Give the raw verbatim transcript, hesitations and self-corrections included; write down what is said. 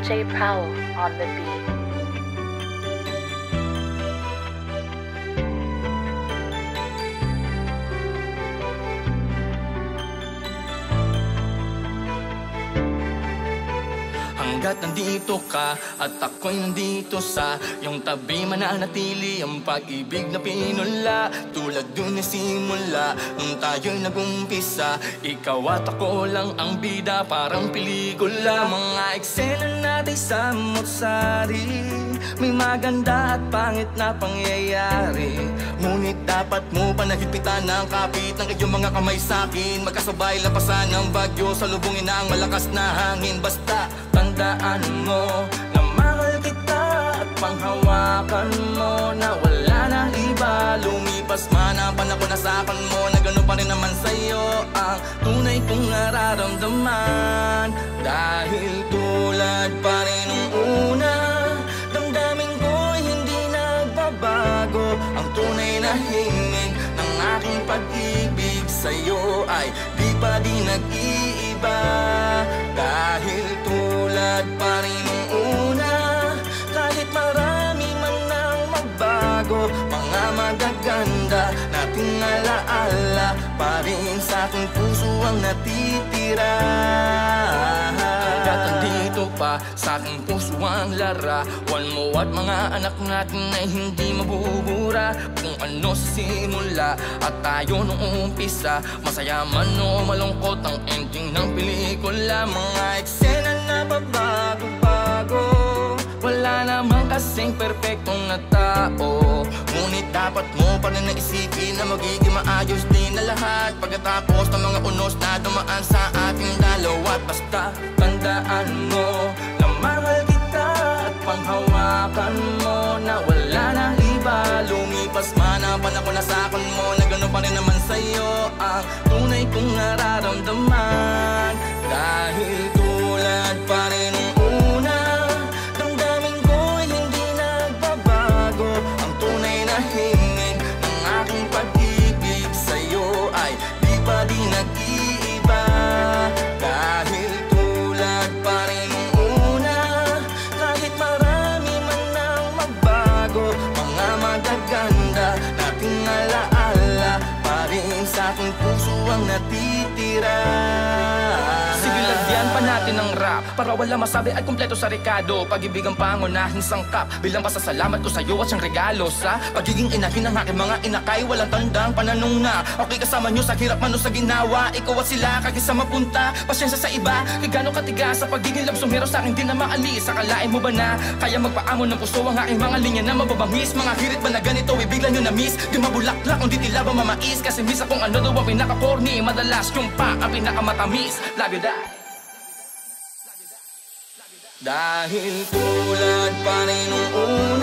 B J Prowel on the beat. Hanggat nandito ka at ako'y nandito sa iyong tabi, mananatili ang pag-ibig na pinula, tulad dun na simula nung tayo'y nagumpisa. Ikaw at ako lang ang bida, parang pelikula. Mga eksena natin sa mutsari, may maganda at pangit na pangyayari, ngunit dapat mo panahigpitan ang kapit ng iyong mga kamay sa'kin. Magkasabay lapasan ng bagyo, salubungin ang malakas na hangin. Basta tandaan mo na mahal kita at panghawakan mo, na wala na iba. Lumipas man ang panahon, nasapan mo na ganun pa rin naman sa'yo ang tunay kong nararamdaman. Dahil tulad pa rin nung una, damdamin ko'y hindi nagbabago. Ang tunay na himig ng aking pag-ibig sa'yo ay di pa din nag-iiba. Dahil tulad pa rin nung una, kahit marami man ang magbago, mga magaganda nating alaala, pa rin sa aking puso ang natitira. Sa aking puso ang lara, wan mo at mga anak natin ay hindi mabubura. Kung ano sa simula at tayo noong umpisa, masaya man o malungkot ang ending ng pelikula. Mga eksena na pabago-bago, wala namang kasing perpektong na tao, ngunit dapat mo pa rin naisipin na magiging maayos din na lahat pagkatapos ng mga unos na dumaan sa ating dalawa. Basta tandaan mo na mahal kita at panghawakan mo, na wala na iba. Lumipas man ang panahon, nasakan mo na ganun pa rin naman sa'yo ang tunay kong nararamdaman. Dahil tulad pa rin nung una, damdamin ko'y hindi nagbabago. Ang tunay na himig ng aking pag-ibig sa'yo ay di pa din nag-iiba. Dahil tulad pa rin nung una, kahit marami man ang magbago, mga magaganda nating alaala, pa rin sa aking puso ang natitira. Silagyan pa natin ang rap para wala masabi at kumpleto sa rekado. Pag-ibig ang pangunahing sangkap, bilang pasasalamat ko sa'yo at siyang regalo sa pagiging inahin ng aking mga inakay. Walang tandang pananong na ako'y kasama nyo sa hirap man o sa ginawa. Ikaw at sila kagisama punta, pasyensya sa iba, kay gano'ng katigas sa pagiging labsumero sa akin di na maalis. Akalain mo ba na kaya magpaamon ng puso ang aking mga linya na mababangis? Mga hirit ba na ganito ay bigla nyo na miss? Di mabulaklak, hindi tila ba mamais? Kasi miss akong ano daw ang pinaka-corny, madalas yung pa ang pinakamatamis. Love you, die. Dahil tulad pa rin nung una,